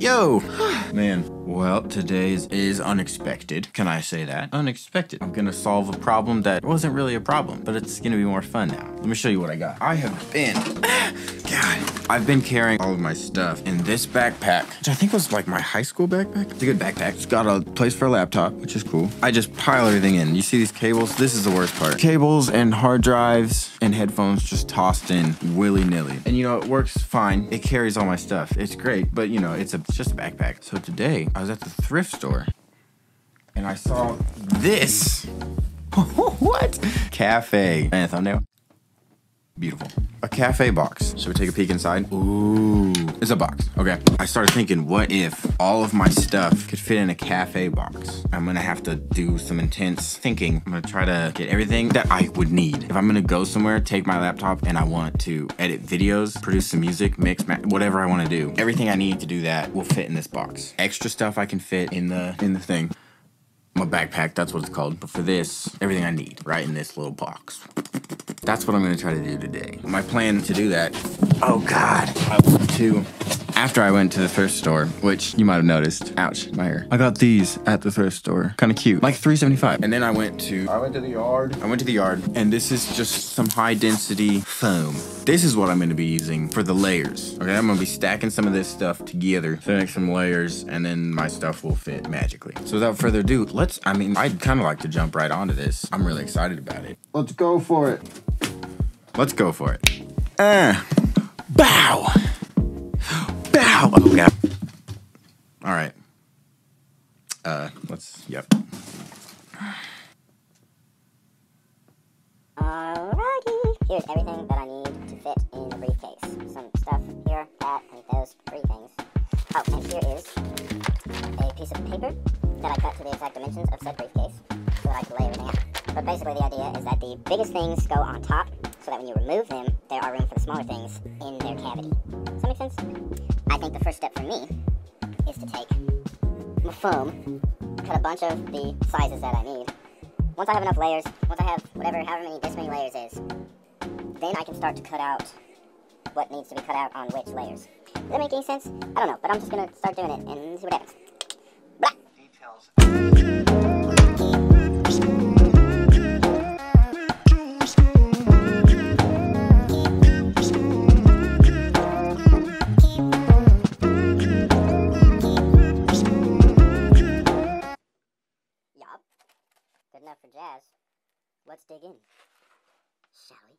Yo! Man. Well, today's is unexpected. Can I say that? Unexpected. I'm gonna solve a problem that wasn't really a problem, but it's gonna be more fun now. Let me show you what I got. I have been, God, I've been carrying all of my stuff in this backpack, which I think was like my high school backpack. It's a good backpack. It's got a place for a laptop, which is cool. I just pile everything in. You see these cables? This is the worst part. Cables and hard drives and headphones just tossed in willy-nilly. And you know, it works fine. It carries all my stuff. It's great, but you know, it's just a backpack. So today, I was at the thrift store and I saw this. What? Cafe. And a thumbnail. Beautiful. A cafe box. Should we take a peek inside? Ooh. It's a box. Okay. I started thinking, what if all of my stuff could fit in a cafe box? I'm gonna have to do some intense thinking. I'm gonna try to get everything that I would need. If I'm gonna go somewhere, take my laptop, and I want to edit videos, produce some music, mix, whatever I want to do. Everything I need to do that will fit in this box. Extra stuff I can fit in the thing. My backpack, that's what it's called. But for this, everything I need, right in this little box. That's what I'm gonna try to do today. My plan to do that, oh God, I want to. After I went to the thrift store, which you might have noticed, ouch, my hair. I got these at the thrift store, kind of cute, like $3.75. And then I went to the yard. I went to the yard, and this is just some high density foam. This is what I'm gonna be using for the layers. Okay, I'm gonna be stacking some of this stuff together to make some layers, and then my stuff will fit magically. So without further ado, I'd kind of like to jump right onto this. I'm really excited about it. Let's go for it. Let's go for it. Bow! Bow! Oh, yeah. All right. Yep. Alrighty. Here's everything that I need to fit in the briefcase. Some stuff here, that, and those three things. Oh, and here is a piece of paper that I cut to the exact dimensions of said briefcase so that I can lay everything out. But basically the idea is that the biggest things go on top, so that when you remove them, there are room for the smaller things in their cavity. Does that make sense? I think the first step for me is to take my foam, cut a bunch of the sizes that I need. Once I have enough layers, once I have whatever, this many layers is, then I can start to cut out what needs to be cut out on which layers. Does that make any sense? I don't know, but I'm just gonna start doing it and see what happens. Blah! Details. Let's dig in, shall we?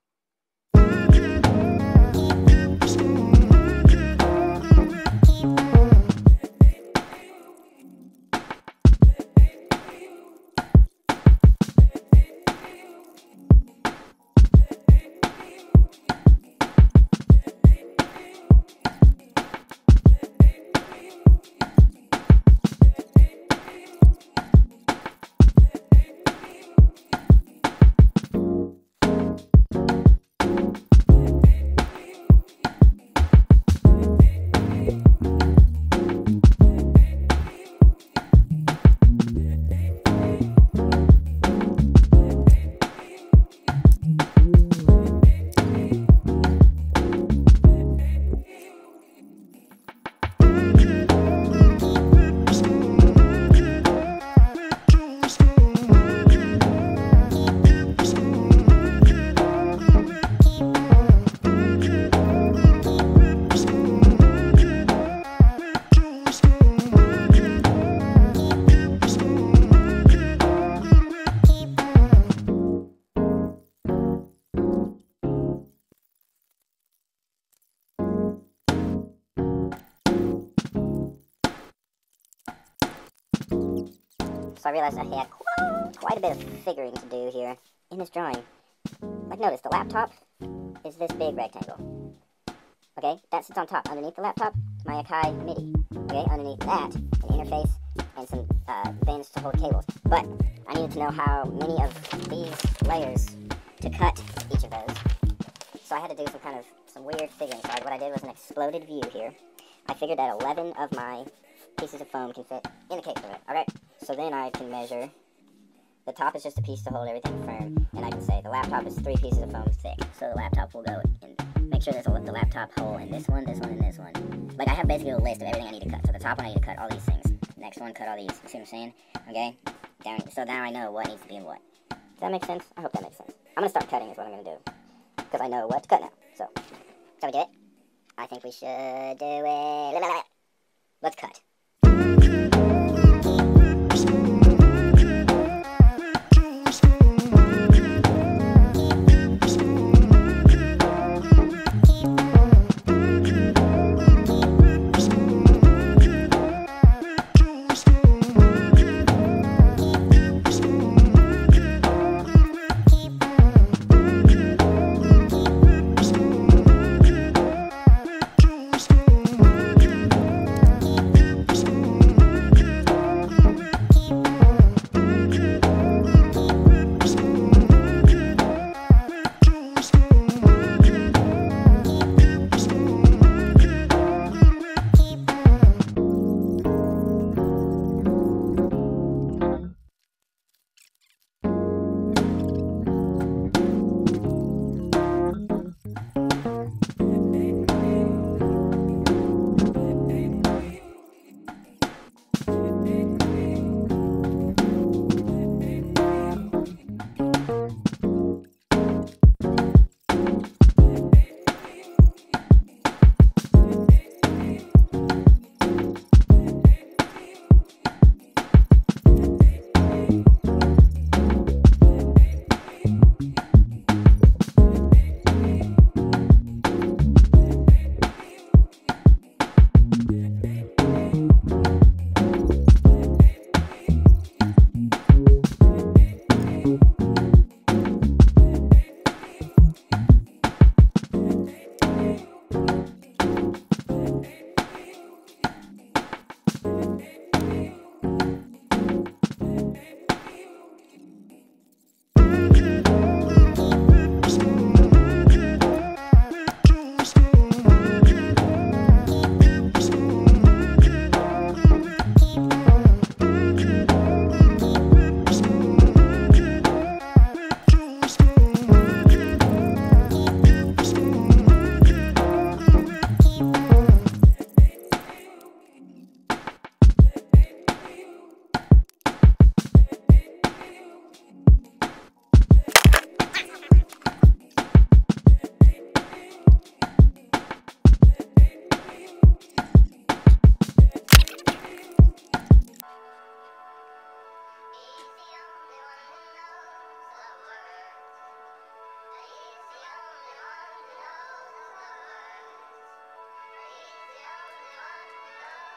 So I realized I had quite a bit of figuring to do here in this drawing. Like, notice, the laptop is this big rectangle. Okay, that sits on top. Underneath the laptop, my Akai MIDI. Okay, underneath that, an interface and some bins to hold cables. But I needed to know how many of these layers to cut each of those. So I had to do some weird figuring. So what I did was an exploded view here. I figured that 11 of my pieces of foam can fit in the case of it. Alright, so then I can measure. The top is just a piece to hold everything firm, and I can say the laptop is 3 pieces of foam thick. So the laptop will go and make sure there's the laptop hole in this one, this one, and this one. Like, I have basically a list of everything I need to cut. So the top one I need to cut all these things. Next one, cut all these. You see what I'm saying? Okay? Down, so now I know what needs to be in what. Does that make sense? I hope that makes sense. I'm going to start cutting is what I'm going to do. Because I know what to cut now. So, shall we do it? I think we should do it. Let's cut.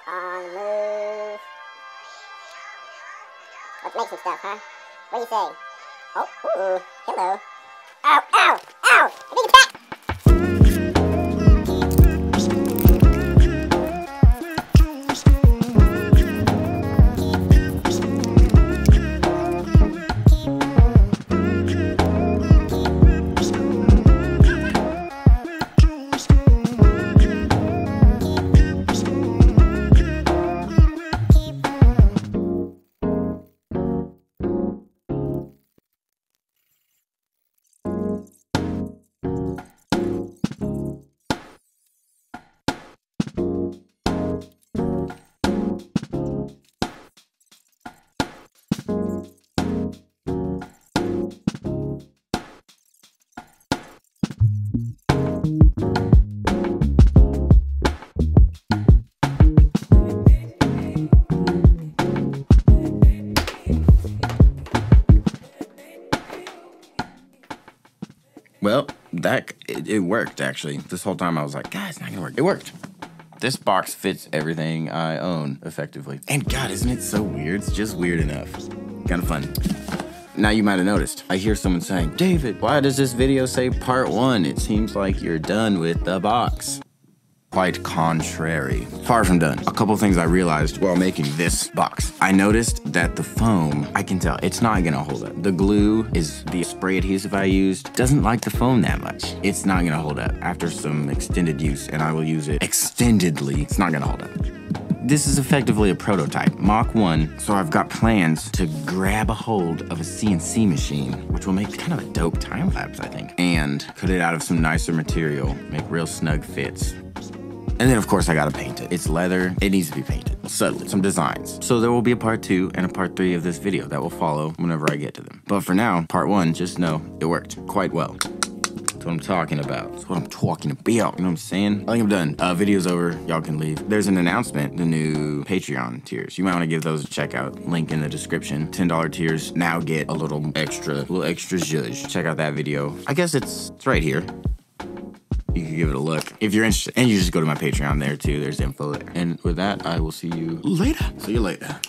On move. Let's make some stuff, huh? What do you say? Oh, ooh, hello. Ow, ow, ow! I think it's back! Well, it worked, actually. This whole time I was like, God, it's not gonna work. It worked. This box fits everything I own, effectively. And God, isn't it so weird? It's just weird enough. Kind of fun. Now you might have noticed, I hear someone saying, David, why does this video say part 1? It seems like you're done with the box. Quite contrary. Far from done. A couple things I realized while making this box. I noticed that the foam, I can tell, it's not gonna hold up. The glue is the spray adhesive I used. Doesn't like the foam that much. It's not gonna hold up. After some extended use, and I will use it extendedly, it's not gonna hold up. This is effectively a prototype, Mach 1, so I've got plans to grab a hold of a CNC machine, which will make kind of a dope time lapse, I think, and cut it out of some nicer material, make real snug fits. And then, of course, I gotta paint it. It's leather, it needs to be painted. some designs. So there will be a part 2 and a part 3 of this video that will follow whenever I get to them. But for now, part 1, just know it worked quite well. That's what I'm talking about. That's what I'm talking about. You know what I'm saying? I think I'm done. Video's over. Y'all can leave. There's an announcement. The new Patreon tiers. You might want to give those a check out. Link in the description. $10 tiers now get a little extra zhuzh. Check out that video. I guess it's right here. You can give it a look if you're interested. And you just go to my Patreon there too. There's info there. And with that, I will see you later. See you later.